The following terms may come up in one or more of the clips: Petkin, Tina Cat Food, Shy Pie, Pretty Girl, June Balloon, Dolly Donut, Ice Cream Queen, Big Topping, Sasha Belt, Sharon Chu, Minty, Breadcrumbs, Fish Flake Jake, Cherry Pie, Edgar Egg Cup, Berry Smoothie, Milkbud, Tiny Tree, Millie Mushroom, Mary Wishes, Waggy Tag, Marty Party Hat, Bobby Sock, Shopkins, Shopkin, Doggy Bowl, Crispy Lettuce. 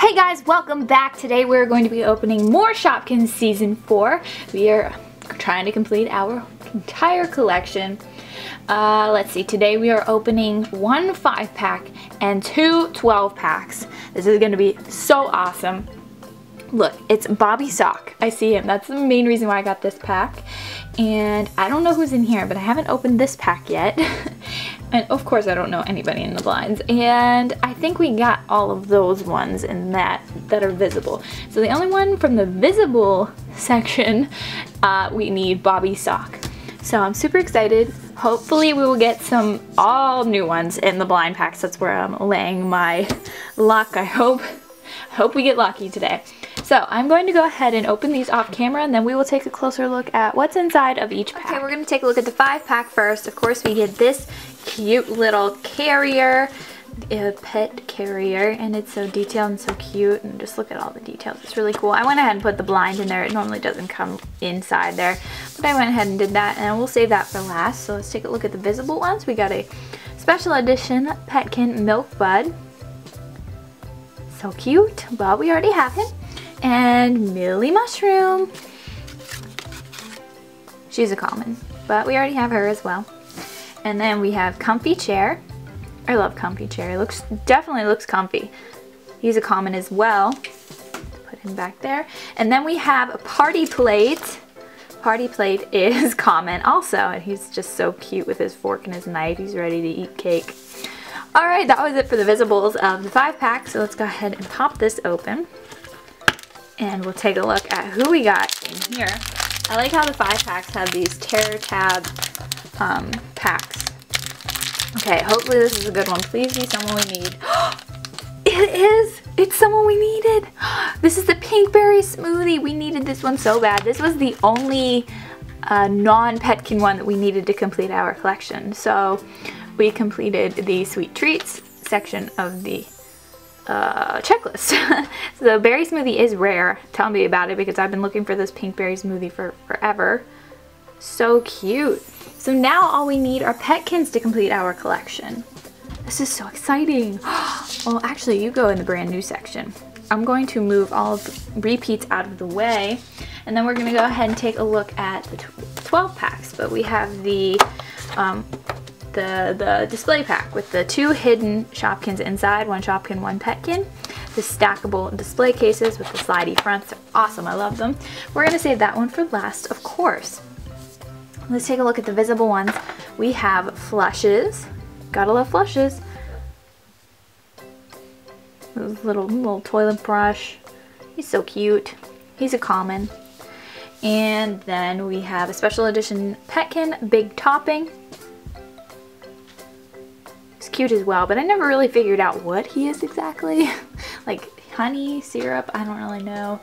Hey guys, welcome back. Today we're going to be opening more Shopkins Season 4. We are trying to complete our entire collection. Let's see, today we are opening 1 5-pack and 2 12-packs. This is going to be so awesome. Look, it's Bobby Sock. I see him. That's the main reason why I got this pack. And I don't know who's in here, but I haven't opened this pack yet. And of course I don't know anybody in the blinds. And I think we got all of those ones in that are visible. So the only one from the visible section, we need Bobby Sock. So I'm super excited. Hopefully we will get some all new ones in the blind packs. That's where I'm laying my luck, I hope. I hope we get lucky today. So I'm going to go ahead and open these off camera, and then we will take a closer look at what's inside of each pack. Okay, we're going to take a look at the 5-pack first. Of course, we get this cute little carrier, a pet carrier, and it's so detailed and so cute, and just look at all the details. It's really cool. I went ahead and put the blind in there. It normally doesn't come inside there, but I went ahead and did that, and we'll save that for last. So let's take a look at the visible ones. We got a special edition Petkin Milkbud. So cute, but we already have him. And Millie Mushroom. She's a common, but we already have her as well. And then we have Comfy Chair. I love Comfy Chair. He definitely looks comfy. He's a common as well. Put him back there. And then we have a Party Plate. Party Plate is common also, and he's just so cute with his fork and his knife. He's ready to eat cake. All right, that was it for the visibles of the 5-pack. So let's go ahead and pop this open. And we'll take a look at who we got in here. I like how the 5-packs have these tear tab packs. Okay, hopefully this is a good one. Please be someone we need. It is! It's someone we needed! This is the Pink Berry Smoothie. We needed this one so bad. This was the only non-Petkin one that we needed to complete our collection. So we completed the Sweet Treats section of the checklist. So berry smoothie is rare. Tell me about it, because I've been looking for this pink berry smoothie for forever. So cute. So now all we need are Petkins to complete our collection. This is so exciting. Well, actually, you go in the brand new section. I'm going to move all of the repeats out of the way, and then we're going to go ahead and take a look at the 12-packs. But we have the display pack with the 2 hidden Shopkins inside, 1 Shopkin, 1 Petkin. The stackable display cases with the slidey fronts are awesome. I love them. We're going to save that one for last, of course. Let's take a look at the visible ones. We have Flushes. Gotta love Flushes. Those little toilet brush. He's so cute. He's a common. And then we have a special edition Petkin, Big Topping. Cute as well, but I never really figured out what he is exactly. Like honey syrup, I don't really know.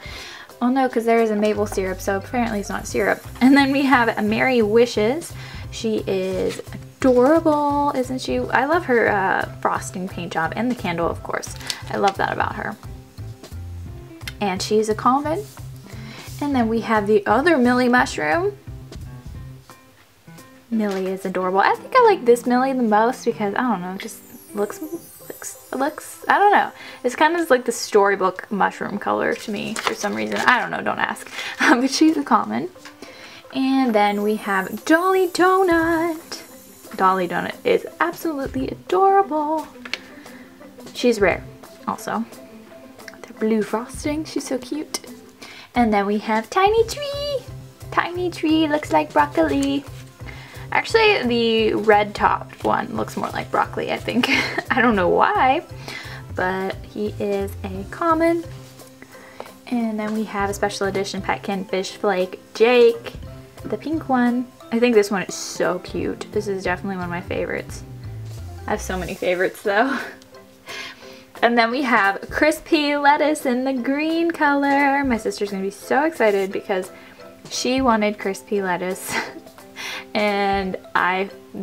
Oh no, because there is a maple syrup, so apparently it's not syrup. And then we have a Mary Wishes. She is adorable, isn't she? I love her frosting paint job, and the candle, of course. I love that about her. And she's a common. And then we have the other Millie Mushroom. Millie is adorable. I think I like this Millie the most because, I don't know, it just looks, I don't know. It's kind of like the storybook mushroom color to me for some reason. I don't know, don't ask. But she's a common. And then we have Dolly Donut. Dolly Donut is absolutely adorable. She's rare also. The blue frosting, she's so cute. And then we have Tiny Tree. Tiny Tree looks like broccoli. Actually, the red-topped one looks more like broccoli, I think. I don't know why, but he is a common. And then we have a special edition Petkin Fish Flake Jake, the pink one. I think this one is so cute. This is definitely one of my favorites. I have so many favorites, though. And then we have Crispy Lettuce in the green color. My sister's going to be so excited because she wanted Crispy Lettuce. And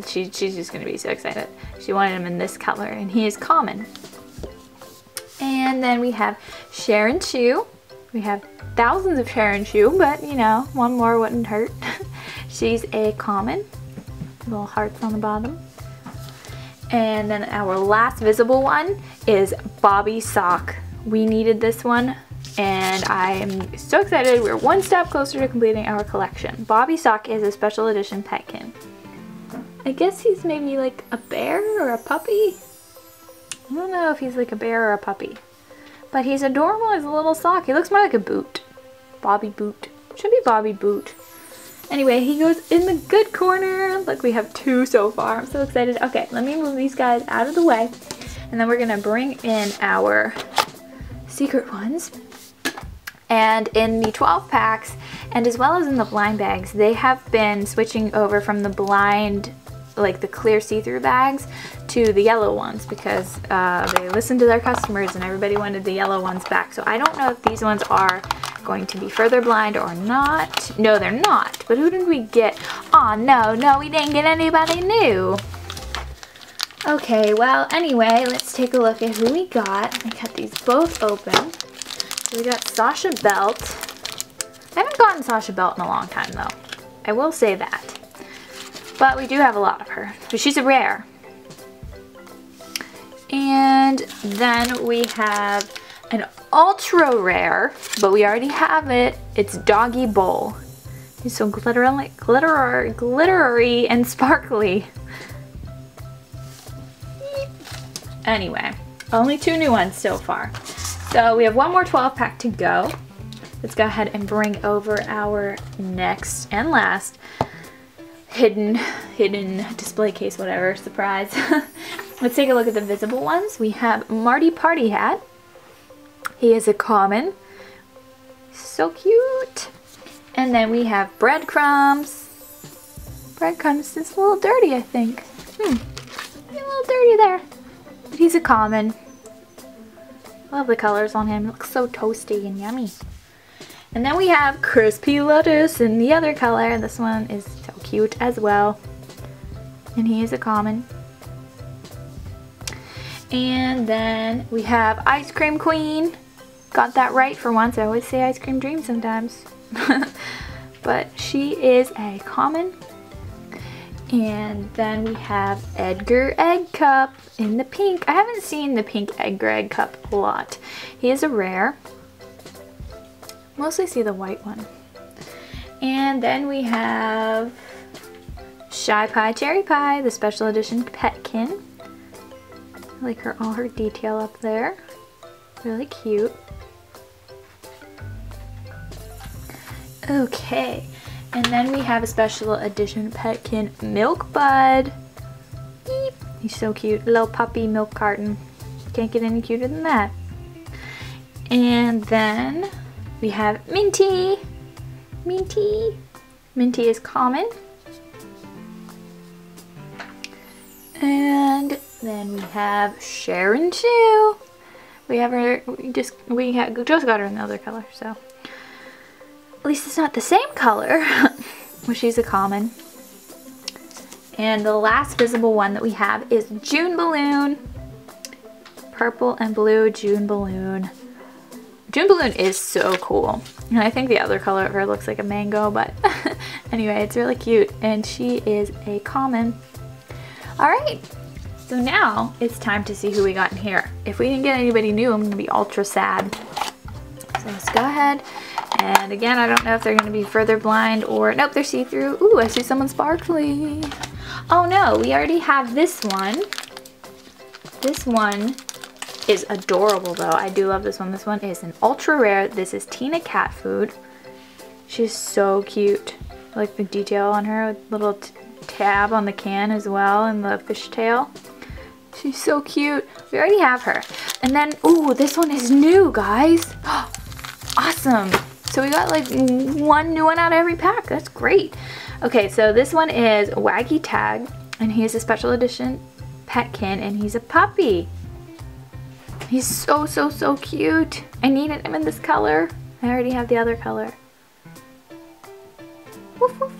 she's just going to be so excited. She wanted him in this color, and he is common. And then we have Sharon Chu. We have thousands of Sharon Chu, but you know, one more wouldn't hurt. She's a common. Little hearts on the bottom. And then our last visible one is Bobby Sock. We needed this one, and I'm so excited. We're one step closer to completing our collection. Bobby Sock is a special edition Petkin. I guess he's maybe like a bear or a puppy? I don't know if he's like a bear or a puppy. But he's adorable as a little sock. He looks more like a boot. Bobby Boot. Should be Bobby Boot. Anyway, he goes in the good corner. Look, we have two so far. I'm so excited. Okay, let me move these guys out of the way. And then we're going to bring in our secret ones. And in the 12 packs, and as well as in the blind bags, they have been switching over from the blind, like the clear see-through bags, to the yellow ones because they listened to their customers and everybody wanted the yellow ones back. So I don't know if these ones are going to be further blind or not. No, they're not. But who did we get? Oh no, no, we didn't get anybody new. Okay, well, anyway, let's take a look at who we got. I cut these both open. So we got Sasha Belt. I haven't gotten Sasha Belt in a long time, though. I will say that. But we do have a lot of her, but she's a rare. And then we have an ultra rare, but we already have it. It's Doggy Bowl. It's so glittery and sparkly. Anyway, only two new ones so far. So we have one more 12 pack to go. Let's go ahead and bring over our next and last hidden display case, whatever, surprise. Let's take a look at the visible ones. We have Marty Party Hat. He is a common. So cute. And then we have Breadcrumbs. Breadcrumbs is a little dirty, I think. A little dirty there. But he's a common. Love the colors on him. It looks so toasty and yummy. And then we have Crispy Lettuce in the other color. This one is so cute as well. And he is a common. And then we have Ice Cream Queen. Got that right for once. I always say Ice Cream Dream sometimes. But she is a common. And then we have Edgar Egg Cup in the pink. I haven't seen the pink Edgar Egg Cup a lot. He is a rare. Mostly see the white one. And then we have Shy Pie, Cherry Pie, the special edition Petkin. I like her, all her detail up there. Really cute. Okay, and then we have a special edition Petkin Milkbud. Eep. He's so cute, little puppy milk carton. Can't get any cuter than that. And then we have Minty. Minty is common. And then we have Sharon Chu. We just got her in the other color, so at least it's not the same color. Well, she's a common. And the last visible one that we have is June Balloon. Purple and blue June Balloon. June Balloon is so cool. And I think the other color of her looks like a mango, but anyway, it's really cute. And she is a common. All right, so now it's time to see who we got in here. If we didn't get anybody new, I'm gonna be ultra sad. So let's go ahead. And again, I don't know if they're gonna be further blind or, nope, they're see-through. Ooh, I see someone sparkly. Oh no, we already have this one. This one is adorable though. I do love this one. This one is an ultra rare. This is Tina Cat Food. She's so cute. I like the detail on her, with little tab on the can as well, and the fishtail. She's so cute. We already have her. And then, ooh, this one is new, guys. Awesome. So we got like one new one out of every pack. That's great. Okay, so this one is Waggy Tag, and he is a special edition Petkin, and he's a puppy. He's so cute. I needed him in this color. I already have the other color. Woof, woof.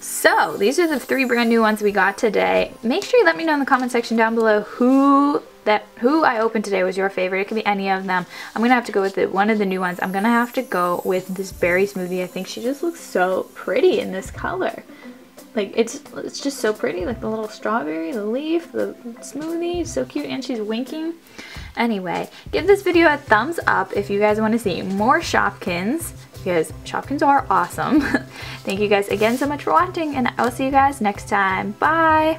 So these are the three brand new ones we got today. Make sure you let me know in the comment section down below who I opened today was your favorite. It could be any of them. I'm gonna have to go with one of the new ones. I'm gonna have to go with this Berry Smoothie. I think she just looks so pretty in this color. Like it's just so pretty, like the little strawberry, the leaf, the smoothie, so cute, and she's winking. Anyway, give this video a thumbs up if you guys want to see more Shopkins, because Shopkins are awesome. Thank you guys again so much for watching, and I will see you guys next time. Bye!